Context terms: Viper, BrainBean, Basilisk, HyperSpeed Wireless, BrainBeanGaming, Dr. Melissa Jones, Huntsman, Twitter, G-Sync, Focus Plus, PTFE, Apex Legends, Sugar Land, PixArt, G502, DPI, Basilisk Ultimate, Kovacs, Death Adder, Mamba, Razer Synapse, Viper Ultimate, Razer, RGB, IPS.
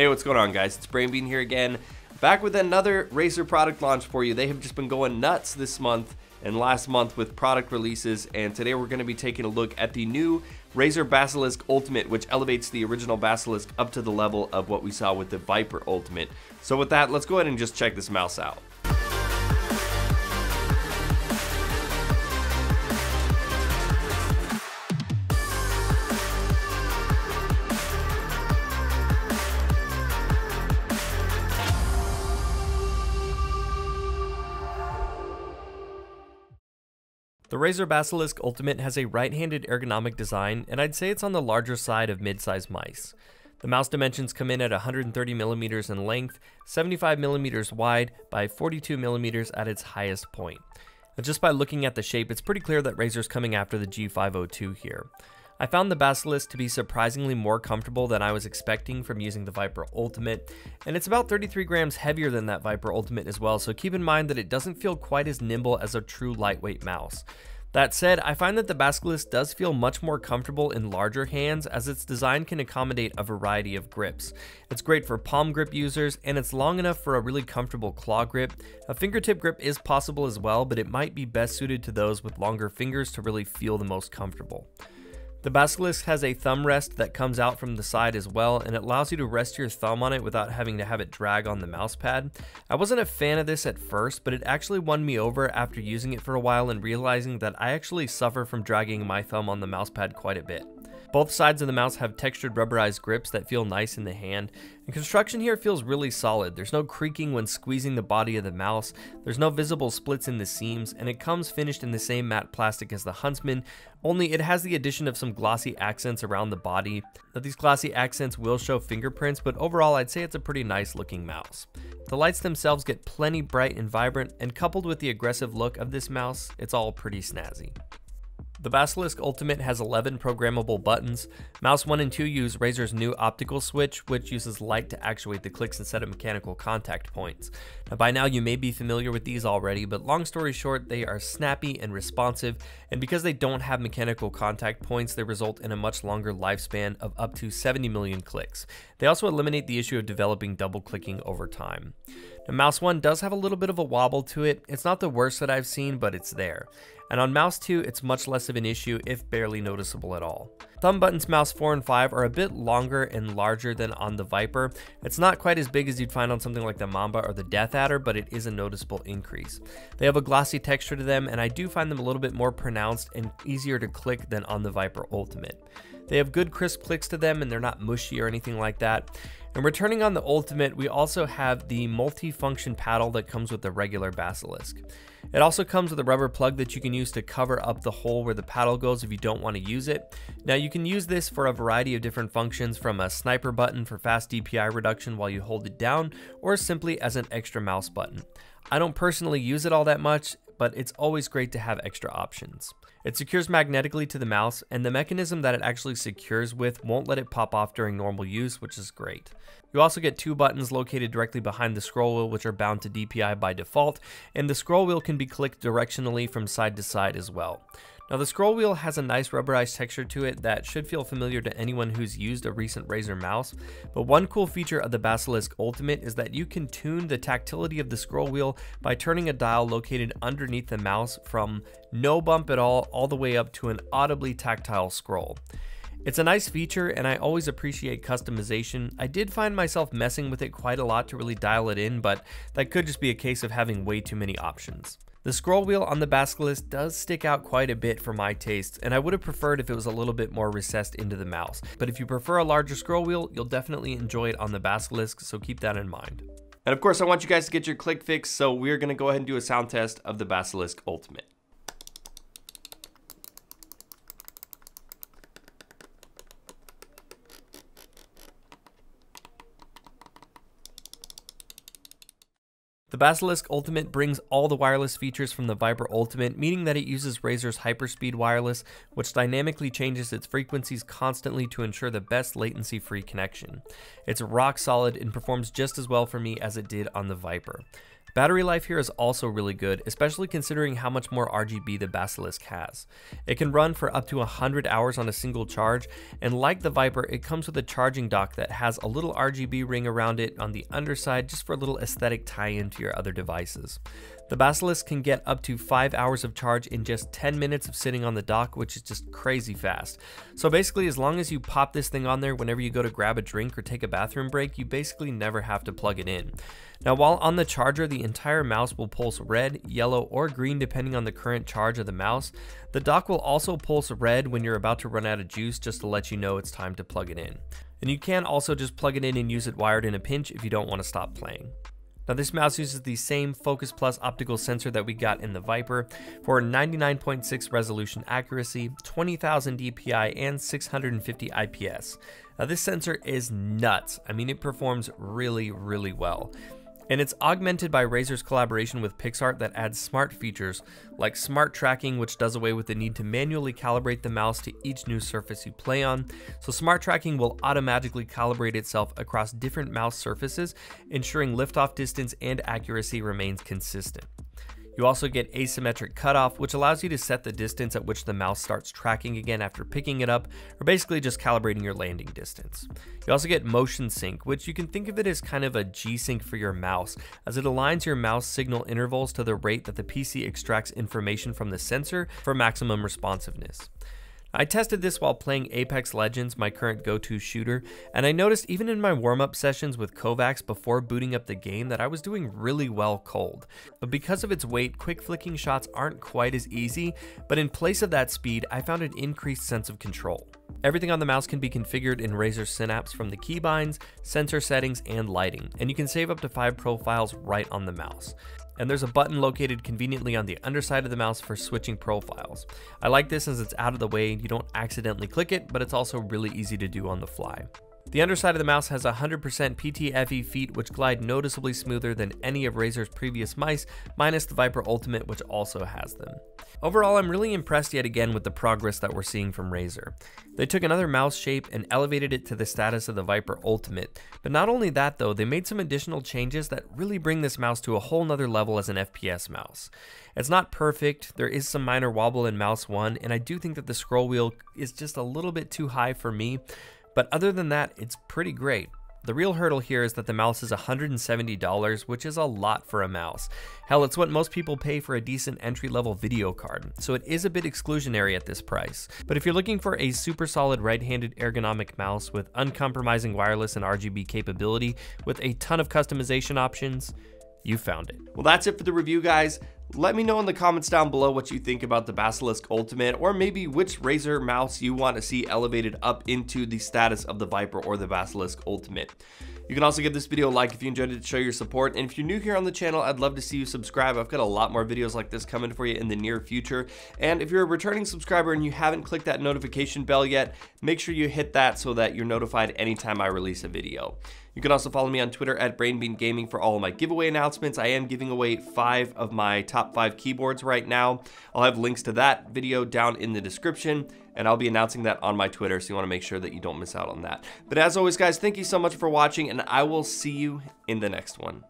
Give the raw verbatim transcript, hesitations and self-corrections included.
Hey, what's going on, guys? It's BrainBean here again, back with another Razer product launch for you. They have just been going nuts this month and last month with product releases, and today we're going to be taking a look at the new Razer Basilisk Ultimate, which elevates the original Basilisk up to the level of what we saw with the Viper Ultimate. So with that, let's go ahead and just check this mouse out. The Razer Basilisk Ultimate has a right-handed ergonomic design, and I'd say it's on the larger side of mid-size mice. The mouse dimensions come in at one hundred thirty millimeters in length, seventy-five millimeters wide by forty-two millimeters at its highest point. Now, just by looking at the shape, it's pretty clear that Razer's coming after the G five oh two here. I found the Basilisk to be surprisingly more comfortable than I was expecting from using the Viper Ultimate, and it's about thirty-three grams heavier than that Viper Ultimate as well, so keep in mind that it doesn't feel quite as nimble as a true lightweight mouse. That said, I find that the Basilisk does feel much more comfortable in larger hands, as its design can accommodate a variety of grips. It's great for palm grip users, and it's long enough for a really comfortable claw grip. A fingertip grip is possible as well, but it might be best suited to those with longer fingers to really feel the most comfortable. The Basilisk has a thumb rest that comes out from the side as well, and it allows you to rest your thumb on it without having to have it drag on the mouse pad. I wasn't a fan of this at first, but it actually won me over after using it for a while and realizing that I actually suffer from dragging my thumb on the mouse pad quite a bit. Both sides of the mouse have textured rubberized grips that feel nice in the hand, and construction here feels really solid. There's no creaking when squeezing the body of the mouse, there's no visible splits in the seams, and it comes finished in the same matte plastic as the Huntsman, only it has the addition of some glossy accents around the body. Now, these glossy accents will show fingerprints, but overall I'd say it's a pretty nice looking mouse. The lights themselves get plenty bright and vibrant, and coupled with the aggressive look of this mouse, it's all pretty snazzy. The Basilisk Ultimate has eleven programmable buttons. Mouse one and two use Razer's new optical switch, which uses light to actuate the clicks instead of mechanical contact points. Now, by now you may be familiar with these already, but long story short, they are snappy and responsive, and because they don't have mechanical contact points, they result in a much longer lifespan of up to seventy million clicks. They also eliminate the issue of developing double clicking over time. Now, mouse one does have a little bit of a wobble to it. It's not the worst that I've seen, but it's there. And on mouse two, it's much less of an issue, if barely noticeable at all. Thumb buttons mouse four and five are a bit longer and larger than on the Viper. It's not quite as big as you'd find on something like the Mamba or the Death Adder, but it is a noticeable increase. They have a glossy texture to them, and I do find them a little bit more pronounced and easier to click than on the Viper Ultimate. They have good crisp clicks to them, and they're not mushy or anything like that. And returning on the Ultimate, we also have the multi-function paddle that comes with the regular Basilisk. It also comes with a rubber plug that you can use to cover up the hole where the paddle goes if you don't want to use it. Now, you can use this for a variety of different functions, from a sniper button for fast D P I reduction while you hold it down, or simply as an extra mouse button. I don't personally use it all that much, but it's always great to have extra options. It secures magnetically to the mouse, and the mechanism that it actually secures with won't let it pop off during normal use, which is great. You also get two buttons located directly behind the scroll wheel, which are bound to D P I by default, and the scroll wheel can be clicked directionally from side to side as well. Now, the scroll wheel has a nice rubberized texture to it that should feel familiar to anyone who's used a recent Razer mouse, but one cool feature of the Basilisk Ultimate is that you can tune the tactility of the scroll wheel by turning a dial located underneath the mouse from no bump at all all the way up to an audibly tactile scroll. It's a nice feature, and I always appreciate customization. I did find myself messing with it quite a lot to really dial it in, but that could just be a case of having way too many options. The scroll wheel on the Basilisk does stick out quite a bit for my taste, and I would have preferred if it was a little bit more recessed into the mouse. But if you prefer a larger scroll wheel, you'll definitely enjoy it on the Basilisk, so keep that in mind. And of course, I want you guys to get your click fix, so we're gonna go ahead and do a sound test of the Basilisk Ultimate. The Basilisk Ultimate brings all the wireless features from the Viper Ultimate, meaning that it uses Razer's HyperSpeed Wireless, which dynamically changes its frequencies constantly to ensure the best latency-free connection. It's rock solid and performs just as well for me as it did on the Viper. Battery life here is also really good, especially considering how much more R G B the Basilisk has. It can run for up to one hundred hours on a single charge, and like the Viper, it comes with a charging dock that has a little R G B ring around it on the underside just for a little aesthetic tie-in to your other devices. The Basilisk can get up to five hours of charge in just ten minutes of sitting on the dock, which is just crazy fast. So basically, as long as you pop this thing on there whenever you go to grab a drink or take a bathroom break, you basically never have to plug it in. Now, while on the charger, the entire mouse will pulse red, yellow, or green depending on the current charge of the mouse. The dock will also pulse red when you're about to run out of juice, just to let you know it's time to plug it in. And you can also just plug it in and use it wired in a pinch if you don't want to stop playing. Now, this mouse uses the same Focus Plus optical sensor that we got in the Viper for ninety-nine point six resolution accuracy, twenty thousand D P I, and six hundred fifty I P S. Now, this sensor is nuts. I mean, it performs really, really well. And it's augmented by Razer's collaboration with PixArt that adds smart features like smart tracking, which does away with the need to manually calibrate the mouse to each new surface you play on. So smart tracking will automatically calibrate itself across different mouse surfaces, ensuring liftoff distance and accuracy remains consistent. You also get asymmetric cutoff, which allows you to set the distance at which the mouse starts tracking again after picking it up, or basically just calibrating your landing distance. You also get motion sync, which you can think of it as kind of a G-Sync for your mouse, as it aligns your mouse signal intervals to the rate that the P C extracts information from the sensor for maximum responsiveness. I tested this while playing Apex Legends, my current go-to shooter, and I noticed even in my warm-up sessions with Kovacs before booting up the game that I was doing really well cold. But because of its weight, quick flicking shots aren't quite as easy, but in place of that speed, I found an increased sense of control. Everything on the mouse can be configured in Razer Synapse from the keybinds, sensor settings, and lighting, and you can save up to five profiles right on the mouse. And there's a button located conveniently on the underside of the mouse for switching profiles. I like this as it's out of the way, you don't accidentally click it, but it's also really easy to do on the fly. The underside of the mouse has one hundred percent P T F E feet, which glide noticeably smoother than any of Razer's previous mice, minus the Viper Ultimate, which also has them. Overall, I'm really impressed yet again with the progress that we're seeing from Razer. They took another mouse shape and elevated it to the status of the Viper Ultimate, but not only that though, they made some additional changes that really bring this mouse to a whole nother level as an F P S mouse. It's not perfect, there is some minor wobble in mouse one, and I do think that the scroll wheel is just a little bit too high for me, but other than that, it's pretty great. The real hurdle here is that the mouse is one hundred seventy dollars, which is a lot for a mouse. Hell, it's what most people pay for a decent entry-level video card, so it is a bit exclusionary at this price. But if you're looking for a super solid right-handed ergonomic mouse with uncompromising wireless and R G B capability with a ton of customization options, you found it. Well, that's it for the review, guys. Let me know in the comments down below what you think about the Basilisk Ultimate, or maybe which Razer mouse you want to see elevated up into the status of the Viper or the Basilisk Ultimate. You can also give this video a like if you enjoyed it to show your support, and if you're new here on the channel, I'd love to see you subscribe. I've got a lot more videos like this coming for you in the near future, and if you're a returning subscriber and you haven't clicked that notification bell yet, make sure you hit that so that you're notified anytime I release a video. You can also follow me on Twitter at BrainBeanGaming for all of my giveaway announcements. I am giving away five of my top five keyboards right now. I'll have links to that video down in the description, and I'll be announcing that on my Twitter, so you want to make sure that you don't miss out on that. But as always, guys, thank you so much for watching, and I will see you in the next one.